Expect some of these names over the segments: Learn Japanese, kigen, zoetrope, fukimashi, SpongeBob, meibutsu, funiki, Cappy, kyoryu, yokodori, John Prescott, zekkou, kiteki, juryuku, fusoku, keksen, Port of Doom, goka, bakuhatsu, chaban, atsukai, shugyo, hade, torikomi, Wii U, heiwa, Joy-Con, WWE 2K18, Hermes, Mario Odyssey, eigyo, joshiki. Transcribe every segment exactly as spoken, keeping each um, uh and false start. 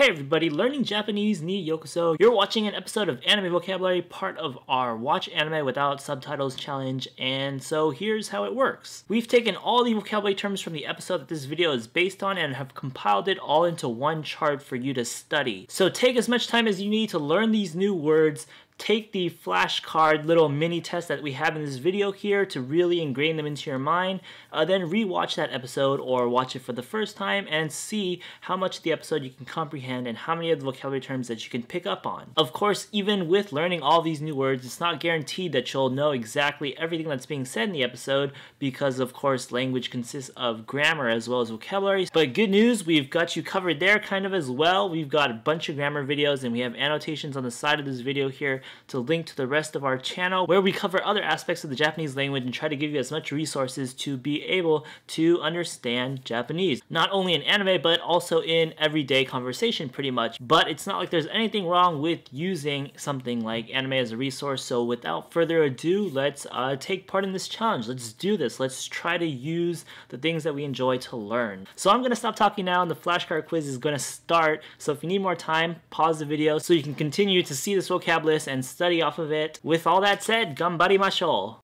Hey everybody, learning Japanese ni yokoso. You're watching an episode of Anime Vocabulary, part of our Watch Anime Without Subtitles challenge, and so here's how it works. We've taken all the vocabulary terms from the episode that this video is based on and have compiled it all into one chart for you to study. So take as much time as you need to learn these new words. Take the flashcard little mini test that we have in this video here to really ingrain them into your mind, uh, then re-watch that episode or watch it for the first time and see how much of the episode you can comprehend and how many of the vocabulary terms that you can pick up on. Of course, even with learning all these new words, it's not guaranteed that you'll know exactly everything that's being said in the episode because, of course, language consists of grammar as well as vocabulary. But good news, we've got you covered there kind of as well. We've got a bunch of grammar videos and we have annotations on the side of this video here to link to the rest of our channel where we cover other aspects of the Japanese language and try to give you as much resources to be able to understand Japanese, not only in anime but also in everyday conversation pretty much. But it's not like there's anything wrong with using something like anime as a resource. So without further ado, let's uh, take part in this challenge. Let's do this. Let's try to use the things that we enjoy to learn. So I'm gonna stop talking now and the flashcard quiz is gonna start. So if you need more time, pause the video so you can continue to see this vocab list and study off of it. With all that said, ganbarimashou.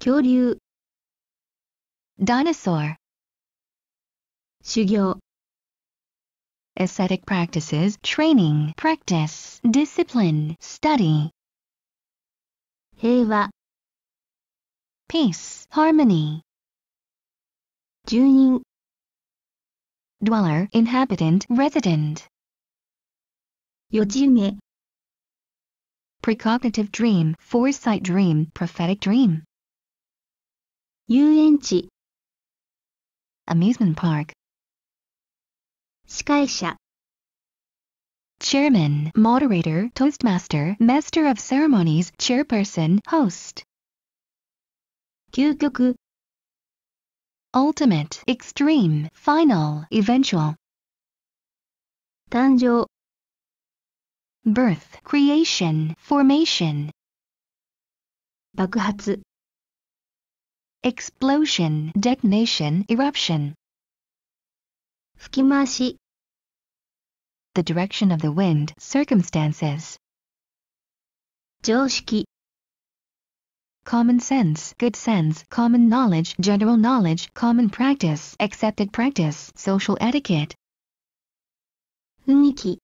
Kyoryu, dinosaur, shugyo, ascetic practices, training, practice, discipline, study, heiwa, peace, harmony, junin, dweller, inhabitant, resident, yojime, precognitive dream, foresight dream, prophetic dream. Yuenchi, amusement park. Shikaisha, chairman, moderator, toastmaster, master of ceremonies, chairperson, host. Kyukoku, ultimate, extreme, final, eventual. Tanjou, birth, creation, formation. Bakuhatsu, explosion, detonation, eruption. Fukimashi, the direction of the wind, circumstances. Joshiki, common sense, good sense, common knowledge, general knowledge, common practice, accepted practice, social etiquette. Funiki,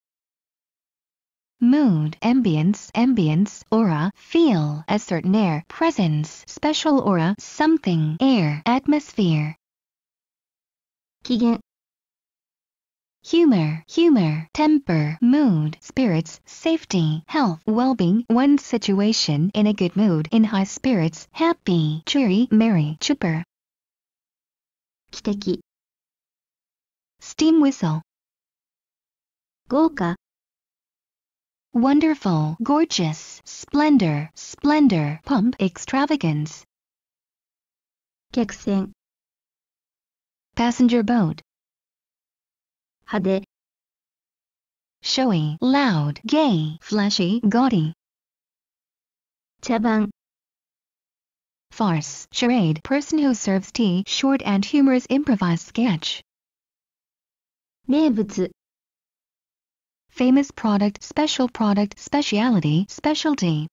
mood, ambience, ambience, aura, feel, a certain air, presence, special aura, something, air, atmosphere. Kigen, humor, humor, temper, mood, spirits, safety, health, well-being, one's situation, in a good mood, in high spirits, happy, cheery, merry, chipper. Kiteki, steam whistle. Goka, wonderful, gorgeous, splendor, splendor, pump, extravagance. Keksen, passenger boat. Hade, showy, loud, gay, flashy, gaudy. Chaban, farce, charade, person who serves tea, short and humorous improvised sketch. Meibutsu, famous product, special product, speciality, specialty.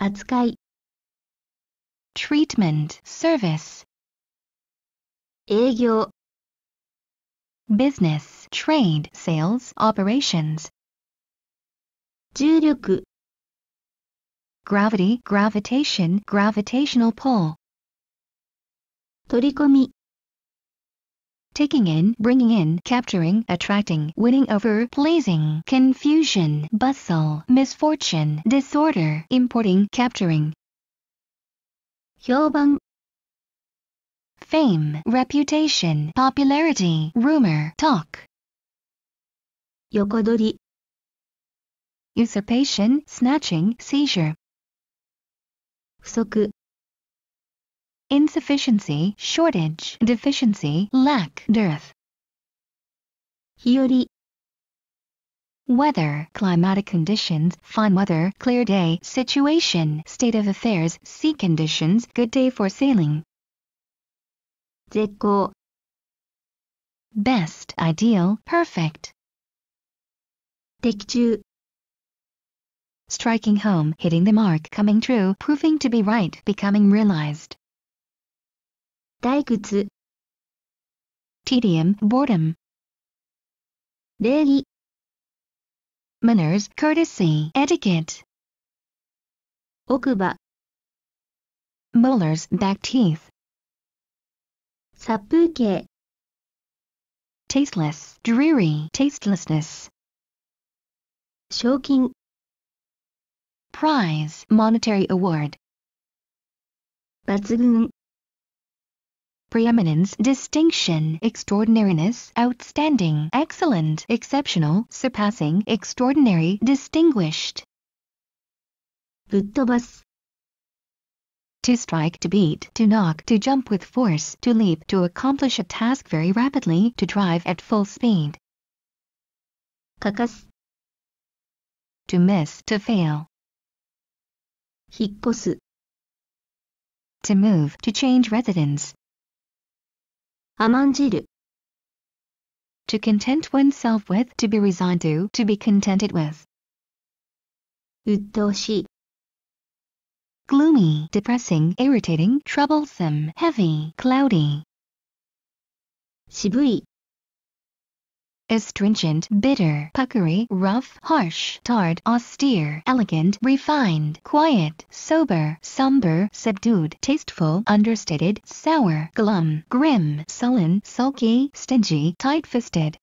Atsukai, treatment, service. Eigyo, business, trade, sales, operations. Juryuku, gravity, gravitation, gravitational pull. Torikomi, taking in, bringing in, capturing, attracting, winning over, pleasing, confusion, bustle, misfortune, disorder, importing, capturing. Hyoban, fame, reputation, popularity, rumor, talk. Yokodori, usurpation, snatching, seizure. Fusoku, insufficiency, shortage, deficiency, lack, dearth. Hiyori, weather, climatic conditions, fine weather, clear day, situation, state of affairs, sea conditions, good day for sailing. Zekkou, best, ideal, perfect. 的中 striking home, hitting the mark, coming true, proving to be right, becoming realized. 退屈 tedium, boredom. 礼儀 manners, courtesy, etiquette. 奥歯 molars, back teeth. 殺風景 tasteless, dreary, tastelessness. 賞金 prize, monetary award. 抜群 preeminence, distinction, extraordinariness, outstanding, excellent, exceptional, surpassing, extraordinary, distinguished. ぶっ飛ばす to strike, to beat, to knock, to jump with force, to leap, to accomplish a task very rapidly, to drive at full speed. かかす to miss, to fail. 引っ越す to move, to change residence. 甘んじる to content oneself with, to be resigned to, to be contented with. 鬱陶しい gloomy, depressing, irritating, troublesome, heavy, cloudy. 渋い astringent, bitter, puckery, rough, harsh, tarred, austere, elegant, refined, quiet, sober, somber, subdued, tasteful, understated, sour, glum, grim, sullen, sulky, stingy, tight-fisted.